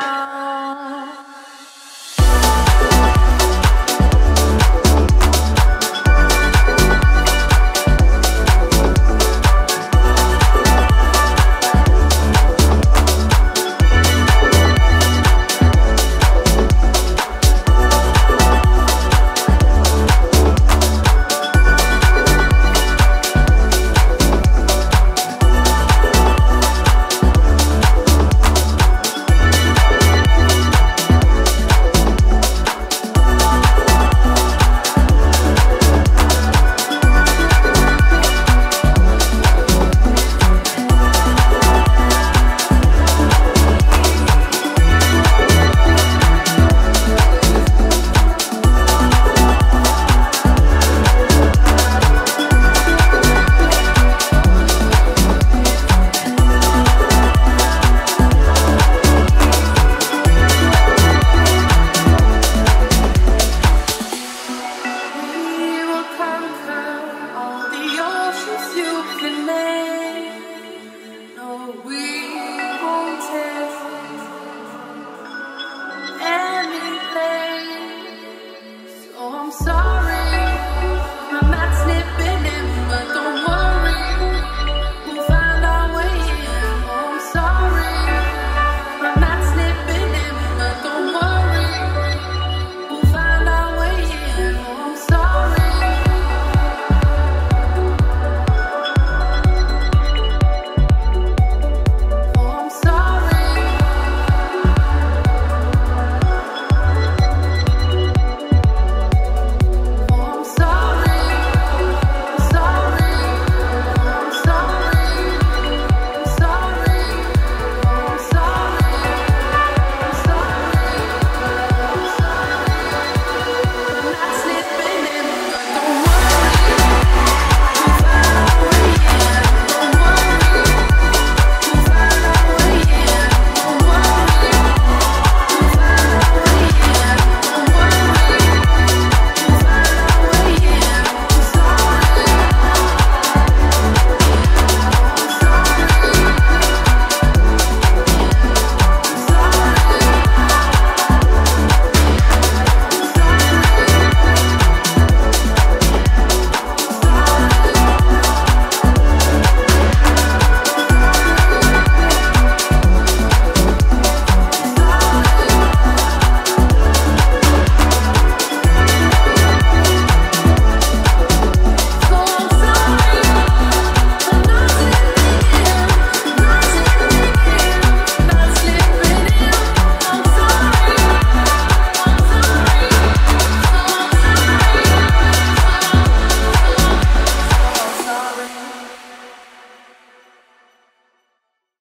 now.